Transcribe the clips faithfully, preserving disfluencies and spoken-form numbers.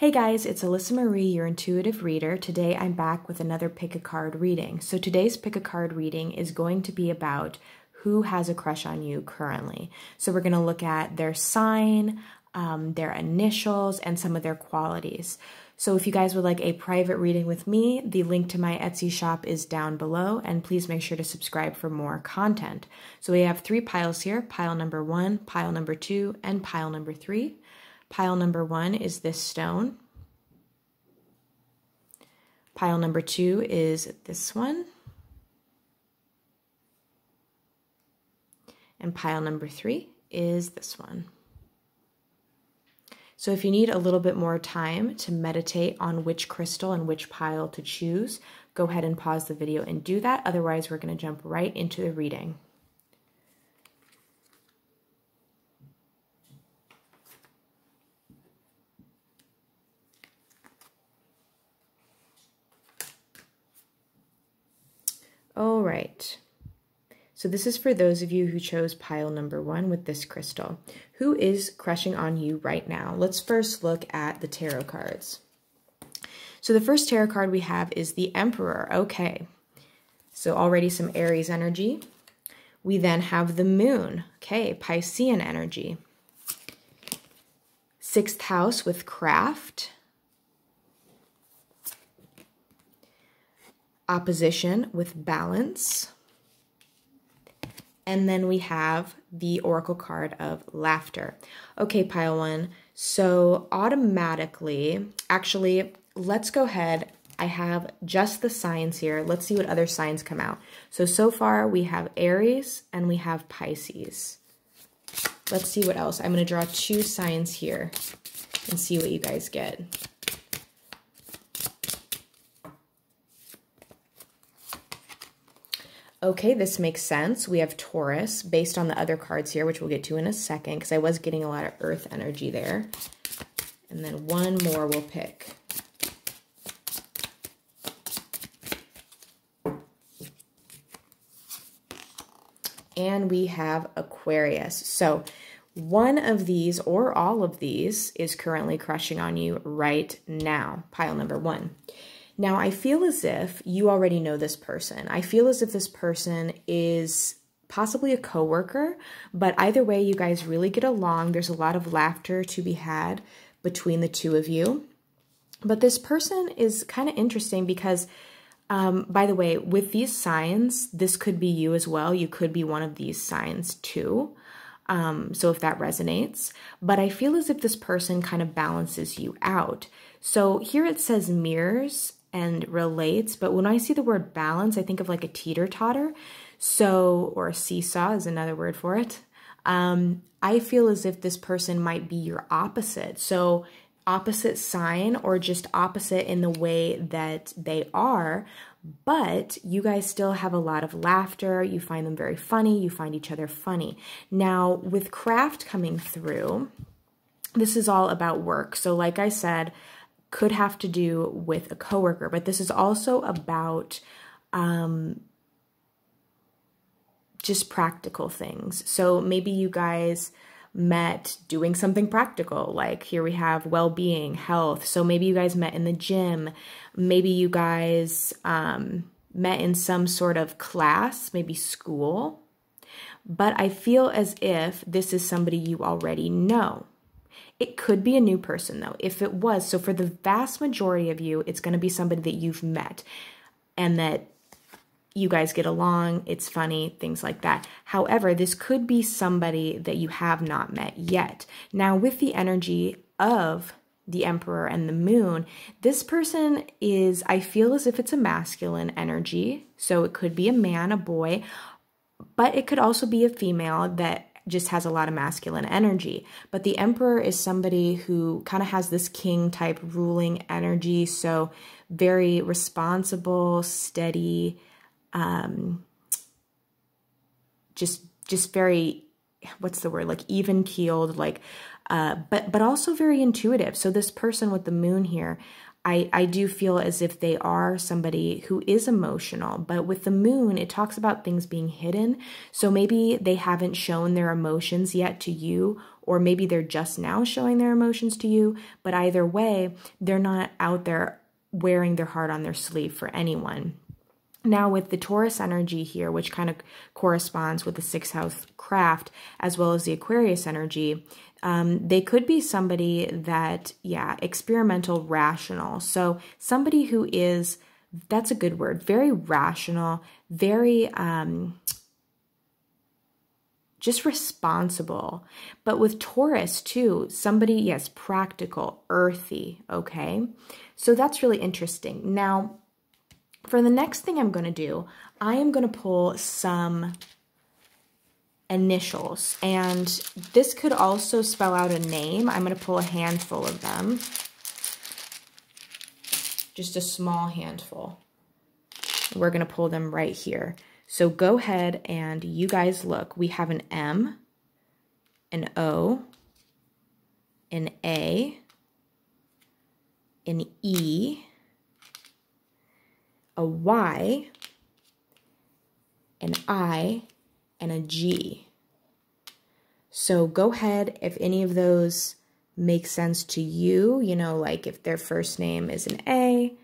Hey guys, it's Alyssa Marie, your intuitive reader. Today I'm back with another pick a card reading. So today's pick a card reading is going to be about who has a crush on you currently. So we're going to look at their sign, um, their initials, and some of their qualities. So if you guys would like a private reading with me, the link to my Etsy shop is down below, and please make sure to subscribe for more content. So we have three piles here, pile number one, pile number two, and pile number three. Pile number one is this stone. Pile number two is this one. And pile number three is this one. So if you need a little bit more time to meditate on which crystal and which pile to choose, go ahead and pause the video and do that. Otherwise, we're going to jump right into the reading. All right, so this is for those of you who chose pile number one with this crystal. Who is crushing on you right now? Let's first look at the tarot cards. So the first tarot card we have is the Emperor. Okay, so already some Aries energy. We then have the Moon. Okay, Piscean energy. Sixth house with craft. Opposition with balance. And then we have the oracle card of laughter. Okay, pile one. So automatically, actually, let's go ahead. I have just the signs here. Let's see what other signs come out. So, so far we have Aries and we have Pisces. Let's see what else. I'm going to draw two signs here and see what you guys get. Okay, this makes sense. We have Taurus based on the other cards here, which we'll get to in a second, because I was getting a lot of earth energy there. And then one more we'll pick. And we have Aquarius. So one of these or all of these is currently crushing on you right now, pile number one. Now, I feel as if you already know this person. I feel as if this person is possibly a coworker, but either way, you guys really get along. There's a lot of laughter to be had between the two of you. But this person is kind of interesting because, um, by the way, with these signs, this could be you as well. You could be one of these signs too. Um, so if that resonates, but I feel as if this person kind of balances you out. So here it says mirrors and relates, but when I see the word balance, I think of like a teeter-totter, so, or a seesaw is another word for it. Um, I feel as if this person might be your opposite. So opposite sign or just opposite in the way that they are, but you guys still have a lot of laughter. You find them very funny. You find each other funny. Now, with craft coming through, this is all about work. So like I said, could have to do with a coworker, but this is also about um, just practical things. So maybe you guys met doing something practical, like here we have well-being, health. So maybe you guys met in the gym. Maybe you guys um, met in some sort of class, maybe school. But I feel as if this is somebody you already know. It could be a new person, though, if it was. So for the vast majority of you, it's going to be somebody that you've met and that you guys get along, it's funny, things like that. However, this could be somebody that you have not met yet. Now, with the energy of the Emperor and the Moon, this person is, I feel as if it's a masculine energy. So it could be a man, a boy, but it could also be a female that just has a lot of masculine energy. But the Emperor is somebody who kind of has this king type ruling energy. So very responsible, steady, Um, just, just very, what's the word? Like even keeled, like, uh, but, but also very intuitive. So this person with the Moon here, I, I do feel as if they are somebody who is emotional, but with the moon, it talks about things being hidden. So maybe they haven't shown their emotions yet to you, or maybe they're just now showing their emotions to you, but either way, they're not out there wearing their heart on their sleeve for anyone. Now with the Taurus energy here, which kind of corresponds with the sixth house craft, as well as the Aquarius energy, um, they could be somebody that, yeah, experimental, rational. So somebody who is, that's a good word, very rational, very um, just responsible. But with Taurus too, somebody, yes, practical, earthy, okay? So that's really interesting. Now, for the next thing I'm going to do, I am going to pull some initials, and this could also spell out a name. I'm going to pull a handful of them, just a small handful. We're going to pull them right here. So go ahead and you guys look. We have an M, an O, an A, an E, a Y, an I, and a G. So go ahead, if any of those make sense to you, you know, like if their first name is an A,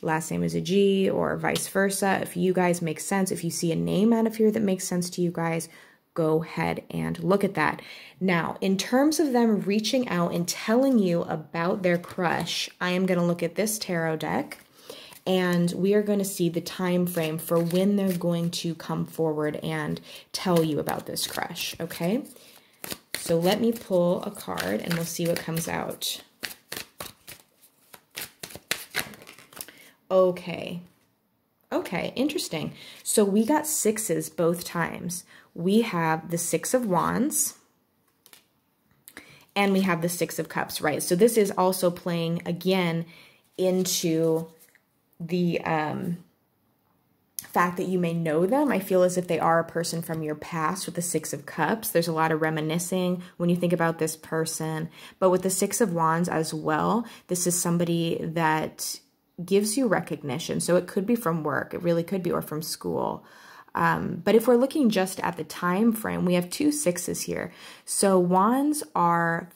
last name is a G, or vice versa, if you guys make sense, if you see a name out of here that makes sense to you guys, go ahead and look at that. Now, in terms of them reaching out and telling you about their crush, I am going to look at this tarot deck. And we are going to see the time frame for when they're going to come forward and tell you about this crush, okay? So let me pull a card and we'll see what comes out. Okay. Okay, interesting. So we got sixes both times. We have the Six of Wands. And we have the Six of Cups, right? So this is also playing, again, into the um, fact that you may know them. I feel as if they are a person from your past with the Six of Cups. There's a lot of reminiscing when you think about this person. But with the Six of Wands as well, this is somebody that gives you recognition. So it could be from work. It really could be, or from school. Um, but if we're looking just at the time frame, we have two sixes here. So wands are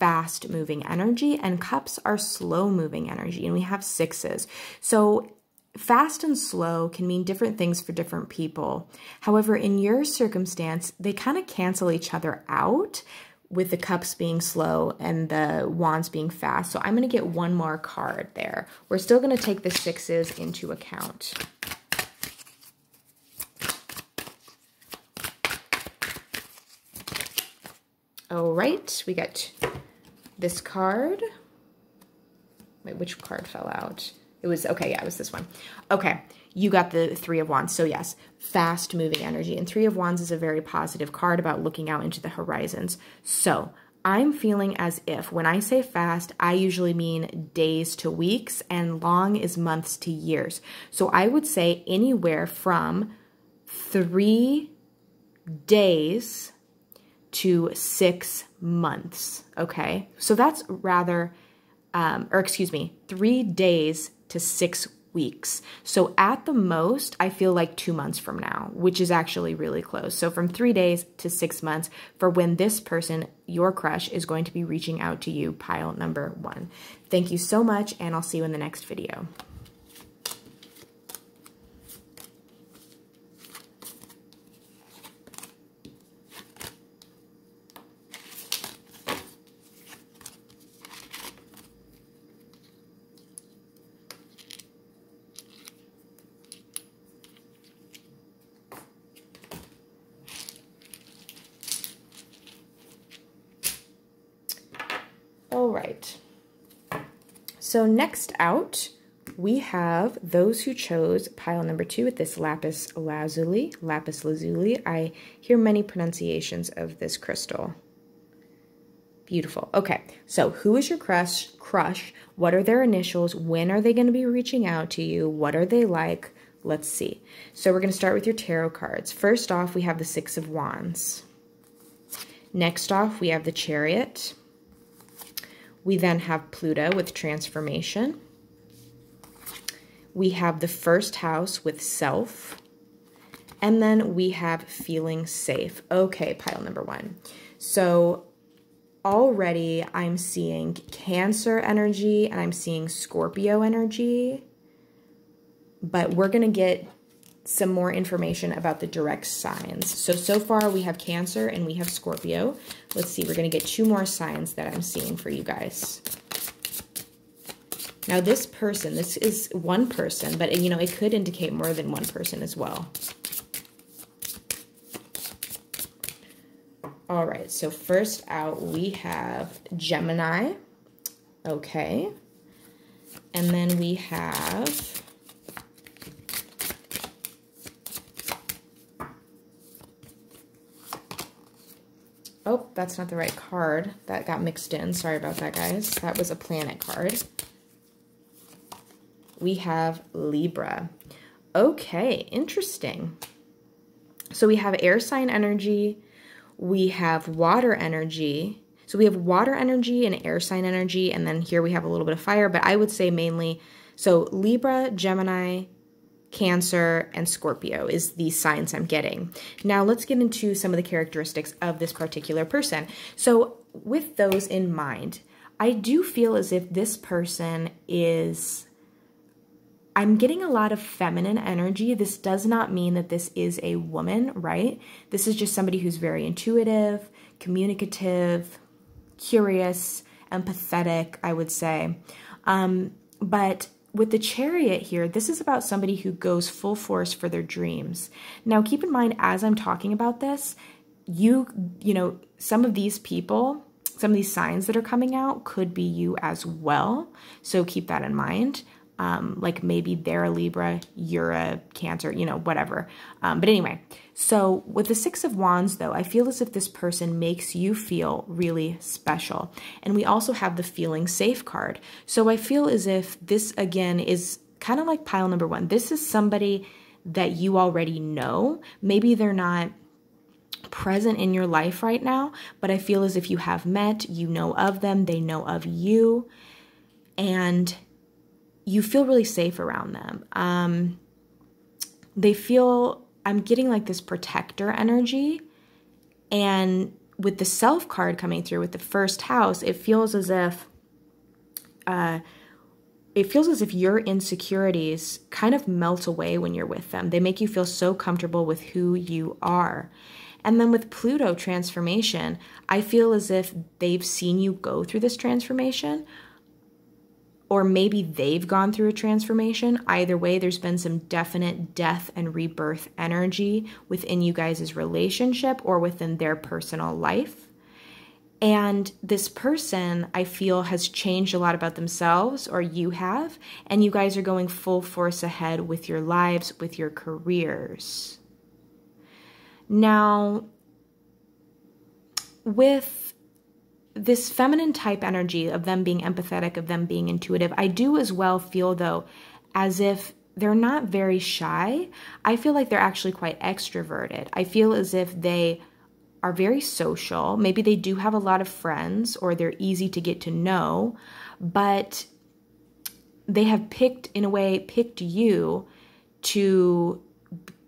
fast-moving energy, and cups are slow-moving energy, and we have sixes. So fast and slow can mean different things for different people. However, in your circumstance, they kind of cancel each other out, with the cups being slow and the wands being fast. So I'm going to get one more card there. We're still going to take the sixes into account. All right, we got this card. Wait, which card fell out? It was, okay, yeah, it was this one. Okay, you got the Three of Wands. So yes, fast moving energy. And Three of Wands is a very positive card about looking out into the horizons. So I'm feeling as if when I say fast, I usually mean days to weeks, and long is months to years. So I would say anywhere from three days to six months, okay? So that's rather, um, or excuse me, three days to six weeks. So at the most, I feel like two months from now, which is actually really close. So from three days to six months for when this person, your crush, is going to be reaching out to you, pile number one. Thank you so much, and I'll see you in the next video. So next out, we have those who chose pile number two with this lapis lazuli. Lapis lazuli. I hear many pronunciations of this crystal. Beautiful. Okay, so who is your crush? Crush. What are their initials? When are they going to be reaching out to you? What are they like? Let's see. So we're going to start with your tarot cards. First off, we have the Six of Wands. Next off, we have the Chariot. We then have Pluto with transformation. We have the first house with self. And then we have feeling safe. Okay, pile number one. So already I'm seeing Cancer energy and I'm seeing Scorpio energy, but we're going to get some more information about the direct signs. So, so far we have Cancer and we have Scorpio. Let's see, we're going to get two more signs that I'm seeing for you guys. Now this person, this is one person, but you know, it could indicate more than one person as well. All right, so first out we have Gemini, okay, and then we have oh, that's not the right card. That got mixed in. Sorry about that, guys. That was a planet card. We have Libra. Okay, interesting. So we have air sign energy. We have water energy. So we have water energy and air sign energy, and then here we have a little bit of fire, but I would say mainly, so Libra, Gemini, Cancer, and Scorpio is the signs I'm getting. Now let's get into some of the characteristics of this particular person. So with those in mind, I do feel as if this person is, I'm getting a lot of feminine energy. This does not mean that this is a woman, right? This is just somebody who's very intuitive, communicative, curious, empathetic, I would say. Um, but with the Chariot here, this is about somebody who goes full force for their dreams. Now, keep in mind, as I'm talking about this, you, you know, some of these people, some of these signs that are coming out could be you as well. So keep that in mind. Um, like maybe they're a Libra, you're a Cancer, you know, whatever. Um, but anyway, so with the Six of Wands, though, I feel as if this person makes you feel really special. And we also have the feeling safe card. So I feel as if this, again, is kind of like pile number one. This is somebody that you already know. Maybe they're not present in your life right now, but I feel as if you have met, you know of them, they know of you, and you feel really safe around them. Um, they feel, I'm getting like this protector energy. And with the self card coming through with the first house, it feels as if, uh, it feels as if your insecurities kind of melt away when you're with them. They make you feel so comfortable with who you are. And then with Pluto transformation, I feel as if they've seen you go through this transformation, or maybe they've gone through a transformation. Either way, there's been some definite death and rebirth energy within you guys' relationship or within their personal life. And this person, I feel, has changed a lot about themselves, or you have, and you guys are going full force ahead with your lives, with your careers. Now, with this feminine type energy of them being empathetic, of them being intuitive, I do as well feel, though, as if they're not very shy. I feel like they're actually quite extroverted. I feel as if they are very social. Maybe they do have a lot of friends, or they're easy to get to know, but they have picked, in a way, picked you to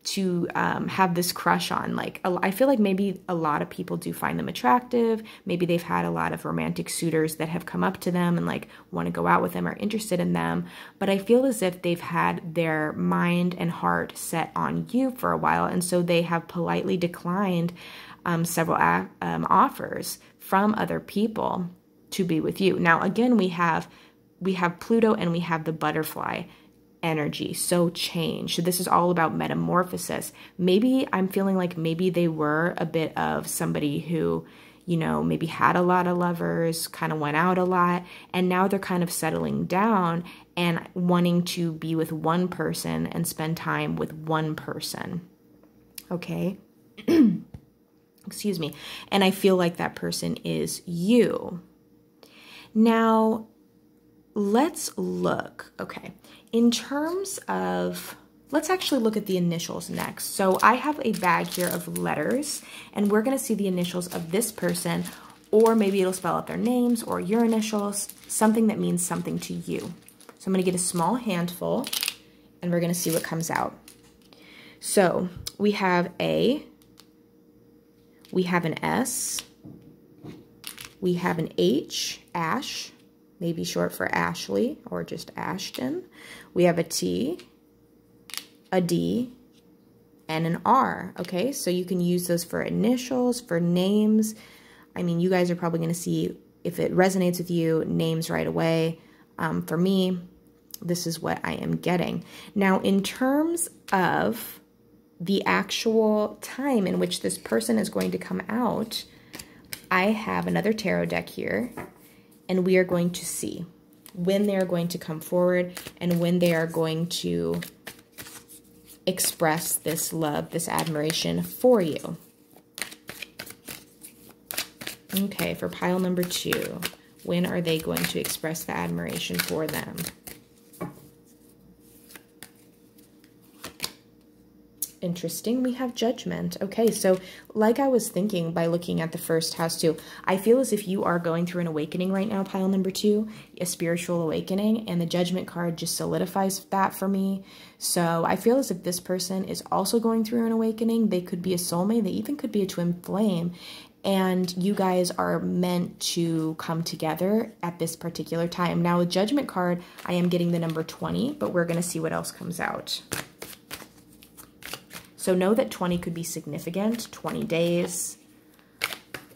to um, have this crush on. Like, I feel like maybe a lot of people do find them attractive. Maybe they've had a lot of romantic suitors that have come up to them and like want to go out with them or interested in them. But I feel as if they've had their mind and heart set on you for a while. And so they have politely declined um, several um, offers from other people to be with you. Now, again, we have, we have Pluto and we have the butterfly energy, so change. So this is all about metamorphosis. Maybe I'm feeling like maybe they were a bit of somebody who, you know, maybe had a lot of lovers, kind of went out a lot, and now they're kind of settling down and wanting to be with one person and spend time with one person. Okay. Excuse me. And I feel like that person is you. Now, let's look, okay, in terms of, let's actually look at the initials next. So I have a bag here of letters, and we're going to see the initials of this person or maybe it'll spell out their names or your initials, something that means something to you. So I'm going to get a small handful, and we're going to see what comes out. So we have A, we have an S, we have an H, Ash, maybe short for Ashley or just Ashton. We have a T, a D, and an R, okay? So you can use those for initials, for names. I mean, you guys are probably gonna see, if it resonates with you, names right away. Um, for me, this is what I am getting. Now, in terms of the actual time in which this person is going to come out, I have another tarot deck here, and we are going to see when they're going to come forward and when they are going to express this love, this admiration for you. Okay, for pile number two, when are they going to express the admiration for them? Interesting, we have Judgment. Okay, so like I was thinking by looking at the first house too, I feel as if you are going through an awakening right now, pile number two, a spiritual awakening, and the Judgment card just solidifies that for me. So I feel as if this person is also going through an awakening. They could be a soulmate, they even could be a twin flame, and you guys are meant to come together at this particular time. Now with Judgment card, I am getting the number twenty, but we're gonna see what else comes out. So know that twenty could be significant, twenty days,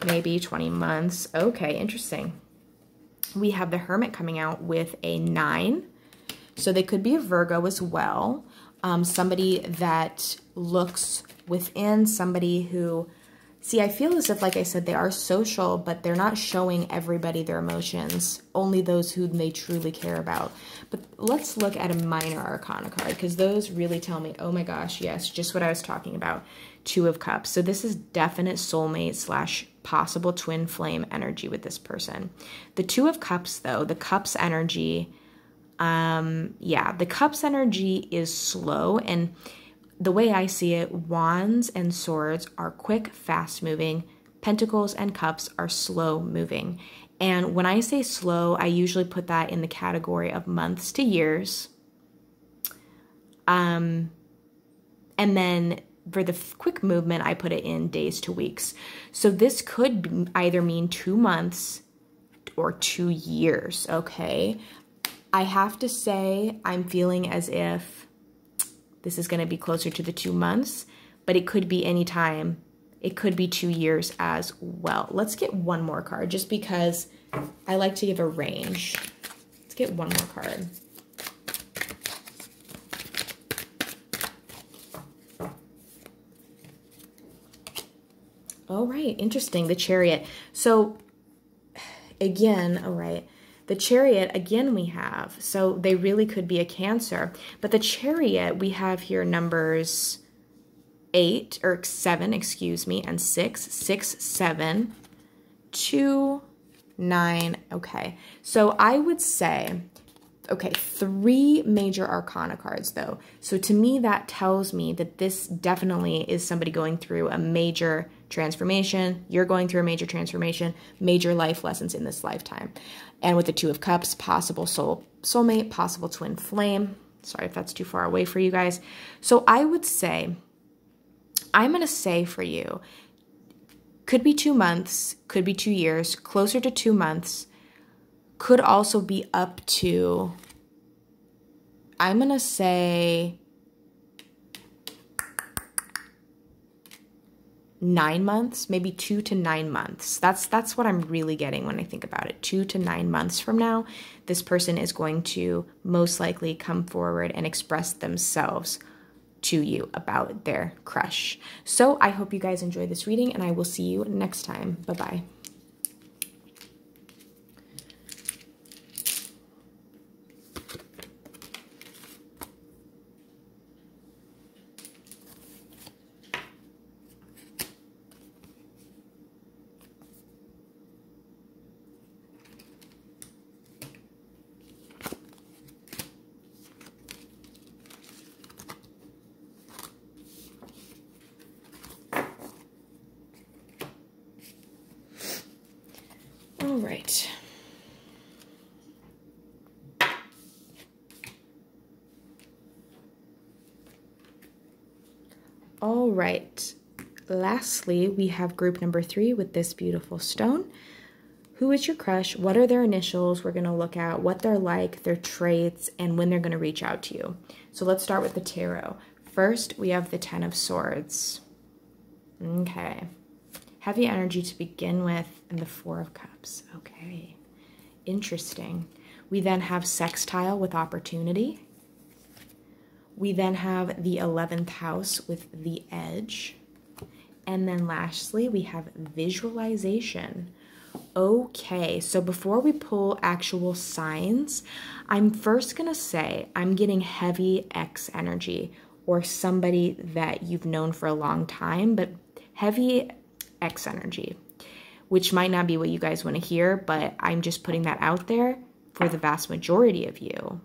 maybe twenty months. Okay, interesting. We have the Hermit coming out with a nine. So they could be a Virgo as well. Um, somebody that looks within, somebody who, see, I feel as if, like I said, they are social, but they're not showing everybody their emotions, only those who they truly care about. But let's look at a minor arcana card, because those really tell me, oh my gosh, yes, just what I was talking about, Two of Cups. So this is definite soulmate slash possible twin flame energy with this person. The Two of Cups, though, the Cups energy, um, yeah, the Cups energy is slow, and the way I see it, Wands and Swords are quick, fast-moving. Pentacles and Cups are slow-moving. And when I say slow, I usually put that in the category of months to years. Um, and then for the quick movement, I put it in days to weeks. So this could either mean two months or two years, okay? I have to say I'm feeling as if this is going to be closer to the two months, but it could be any time. It could be two years as well. Let's get one more card just because I like to give a range. Let's get one more card. All right, interesting, the Chariot. So again, all right. The Chariot, again, we have, so they really could be a Cancer. But the Chariot, we have here numbers eight, or seven, excuse me, and six, six, seven, two, nine, okay. So I would say, okay, three major arcana cards, though. So to me, that tells me that this definitely is somebody going through a major transformation. You're going through a major transformation, major life lessons in this lifetime. And with the Two of Cups, possible soul soulmate, possible twin flame. Sorry if that's too far away for you guys. So I would say, I'm going to say for you, could be two months, could be two years, closer to two months, could also be up to, I'm going to say, nine months, maybe two to nine months. That's that's what I'm really getting when I think about it. Two to nine months from now, this person is going to most likely come forward and express themselves to you about their crush. So I hope you guys enjoyed this reading, and I will see you next time. Bye-bye. All right, lastly, we have group number three with this beautiful stone. Who is your crush? What are their initials? We're gonna look at what they're like, their traits, and when they're gonna reach out to you. So let's start with the tarot. First, we have the Ten of Swords. Okay, heavy energy to begin with, and the Four of Cups. Okay, interesting. We then have sextile with opportunity. We then have the eleventh house with the edge. And then lastly, we have visualization. Okay, so before we pull actual signs, I'm first gonna say I'm getting heavy X energy, or somebody that you've known for a long time, but heavy X energy, which might not be what you guys wanna hear, but I'm just putting that out there for the vast majority of you.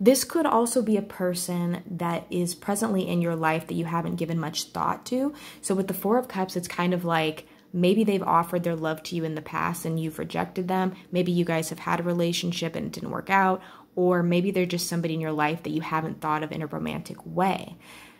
This could also be a person that is presently in your life that you haven't given much thought to. So with the Four of Cups, it's kind of like maybe they've offered their love to you in the past and you've rejected them. Maybe you guys have had a relationship and it didn't work out, or maybe they're just somebody in your life that you haven't thought of in a romantic way.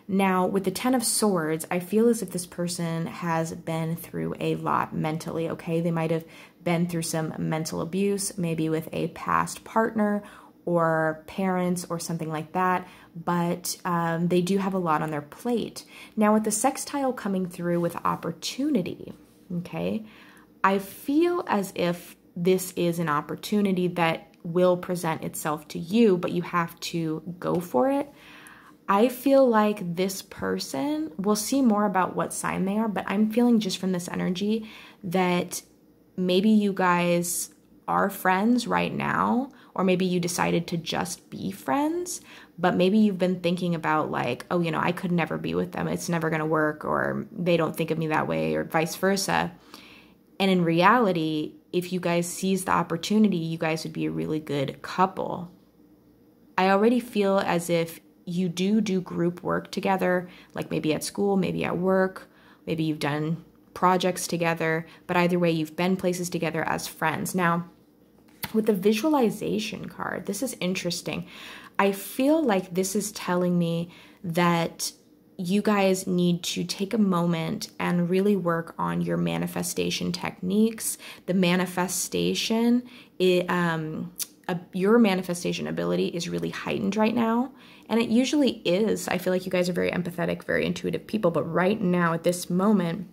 Now, with the Ten of Swords, I feel as if this person has been through a lot mentally, okay? They might have been through some mental abuse, maybe with a past partner or parents or something like that, but um, they do have a lot on their plate. Now, with the sextile coming through with opportunity, okay, I feel as if this is an opportunity that will present itself to you, but you have to go for it. I feel like this person, we'll see more about what sign they are, but I'm feeling just from this energy that maybe you guys are friends right now, or maybe you decided to just be friends, but maybe you've been thinking about like, oh, you know, I could never be with them. It's never going to work, or they don't think of me that way, or vice versa. And in reality, if you guys seize the opportunity, you guys would be a really good couple. I already feel as if you do do group work together, like maybe at school, maybe at work, maybe you've done projects together, but either way, you've been places together as friends. Now, with the visualization card, this is interesting. I feel like this is telling me that you guys need to take a moment and really work on your manifestation techniques, the manifestation, it, um, uh, your manifestation ability is really heightened right now. And it usually is. I feel like you guys are very empathetic, very intuitive people, but right now at this moment,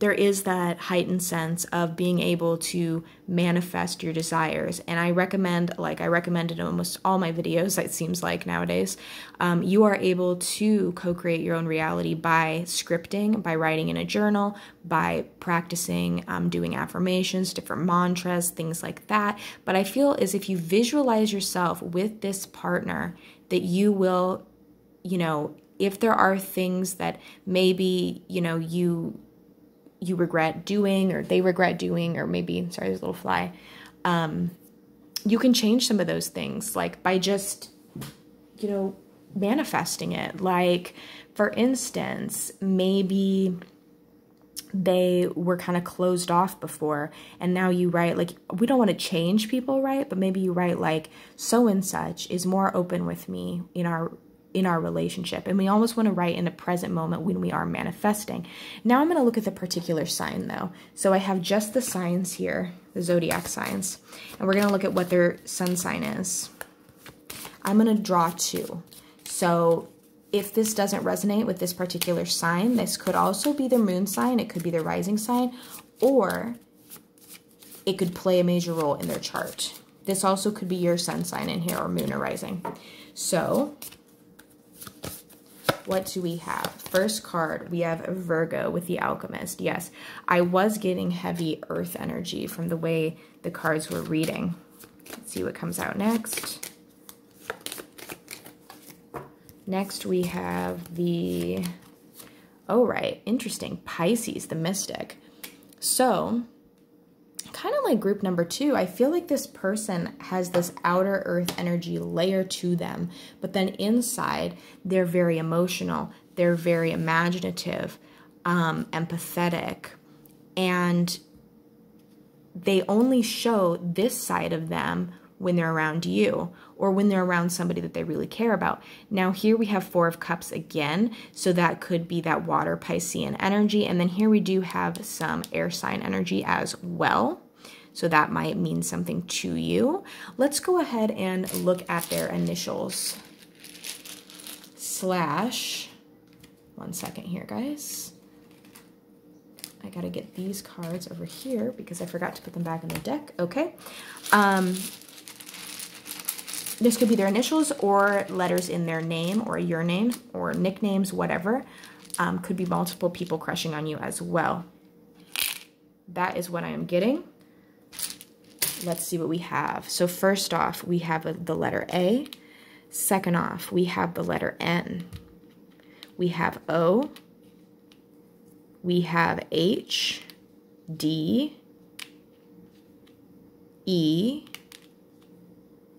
there is that heightened sense of being able to manifest your desires. And I recommend, like I recommend in almost all my videos, it seems like nowadays, um, you are able to co-create your own reality by scripting, by writing in a journal, by practicing, um, doing affirmations, different mantras, things like that. But I feel as if you visualize yourself with this partner, that you will, you know, if there are things that maybe, you know, you... you regret doing, or they regret doing, or maybe, sorry, there's a little fly. Um, you can change some of those things, like by just, you know, manifesting it. Like, for instance, maybe they were kind of closed off before, and now you write, like, we don't want to change people, right? But maybe you write, like, so and such is more open with me in our in our relationship. And we always want to write in the present moment when we are manifesting. Now I'm going to look at the particular sign though. So I have just the signs here, the zodiac signs, and we're going to look at what their sun sign is. I'm going to draw two. So if this doesn't resonate with this particular sign, this could also be their moon sign. It could be their rising sign, or it could play a major role in their chart. This also could be your sun sign in here, or moon or rising. So what do we have? First card, we have Virgo with the Alchemist. Yes, I was getting heavy earth energy from the way the cards were reading. Let's see what comes out next. Next, we have the, oh, right, interesting, Pisces, the Mystic. So, kind of like group number two, I feel like this person has this outer earth energy layer to them, but then inside they're very emotional, they're very imaginative, um, empathetic, and they only show this side of them when they're around you or when they're around somebody that they really care about. Now here we have Four of Cups again, so that could be that water Piscean energy. And then here we do have some air sign energy as well. So that might mean something to you. Let's go ahead and look at their initials slash, one second here, guys. I gotta get these cards over here because I forgot to put them back in the deck. Okay. Um, this could be their initials or letters in their name or your name or nicknames, whatever. Um, could be multiple people crushing on you as well. That is what I am getting. Let's see what we have. So first off, we have the letter A. Second off, we have the letter N. We have O. We have H, D, E,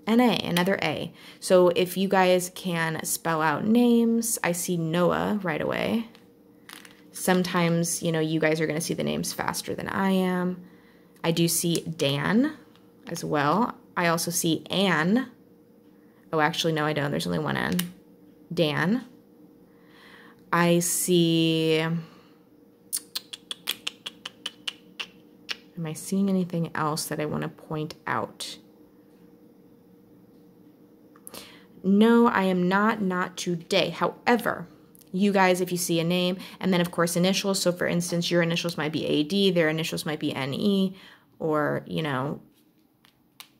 and A, another A. So if you guys can spell out names, I see Noah right away. Sometimes, you know, you guys are going to see the names faster than I am. I do see Dan as well. I also see Anne. Oh, actually, no, I don't. There's only one N. Dan. I see... Am I seeing anything else that I want to point out? No, I am not, not today. However, you guys, if you see a name, and then of course initials. So for instance, your initials might be A D, their initials might be N E, or, you know,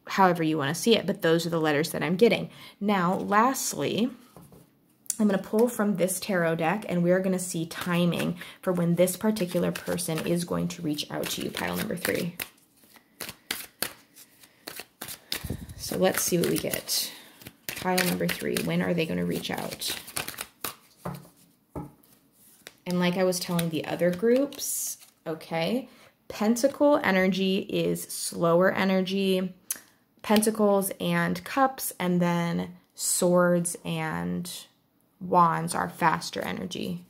however you want to see it. But those are the letters that I'm getting. Now, lastly, I'm going to pull from this tarot deck, and we're going to see timing for when this particular person is going to reach out to you, pile number three. So let's see what we get. Pile number three, when are they going to reach out? And like I was telling the other groups, okay, Pentacle energy is slower energy, Pentacles and Cups, and then Swords and... Wands are faster energy.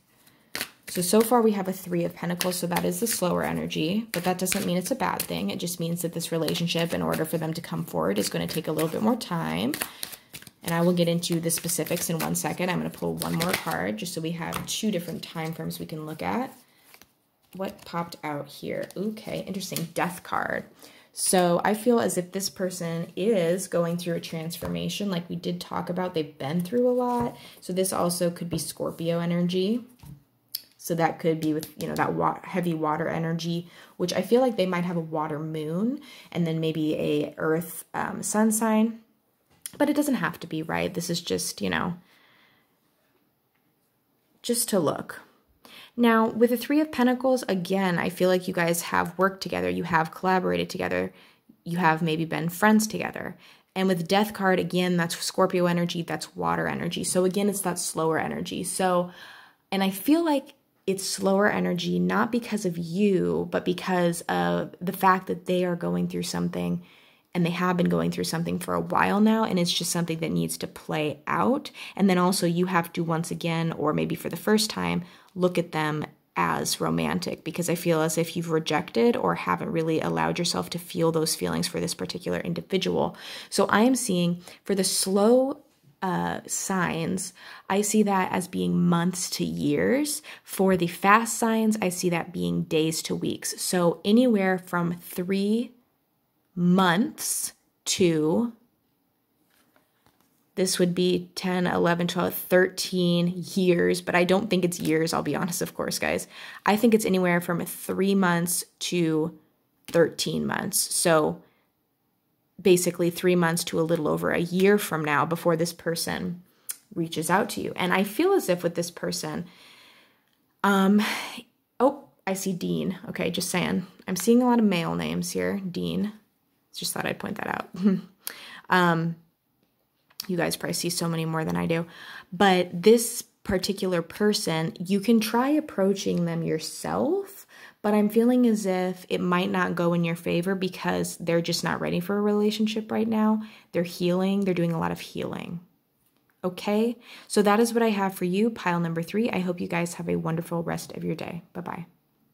So, so far we have a Three of Pentacles, so that is the slower energy, but that doesn't mean it's a bad thing. It just means that this relationship, in order for them to come forward, is going to take a little bit more time. And I will get into the specifics in one second. I'm going to pull one more card just so we have two different time frames we can look at. What popped out here? Okay, interesting. Death card. So I feel as if this person is going through a transformation, like we did talk about. They've been through a lot. So this also could be Scorpio energy. So that could be with, you know, that wa- heavy water energy, which I feel like they might have a water moon and then maybe a earth um, sun sign. But it doesn't have to be, right? This is just, you know, just to look. Now, with the Three of Pentacles, again, I feel like you guys have worked together, you have collaborated together, you have maybe been friends together. And with Death card, again, that's Scorpio energy, that's water energy. So again, it's that slower energy. So, and I feel like it's slower energy, not because of you, but because of the fact that they are going through something, and they have been going through something for a while now, and it's just something that needs to play out. And then also you have to, once again, or maybe for the first time, look at them as romantic, because I feel as if you've rejected or haven't really allowed yourself to feel those feelings for this particular individual. So I am seeing for the slow uh, signs, I see that as being months to years. For the fast signs, I see that being days to weeks. So anywhere from three months to, this would be ten, eleven, twelve, thirteen years, but I don't think it's years, I'll be honest, of course, guys. I think it's anywhere from three months to thirteen months. So basically three months to a little over a year from now before this person reaches out to you. And I feel as if with this person, um, oh, I see Dean. Okay, just saying. I'm seeing a lot of male names here. Dean. Just thought I'd point that out. um, you guys probably see so many more than I do. But this particular person, you can try approaching them yourself, but I'm feeling as if it might not go in your favor because they're just not ready for a relationship right now. They're healing. They're doing a lot of healing. Okay? So that is what I have for you, pile number three. I hope you guys have a wonderful rest of your day. Bye-bye.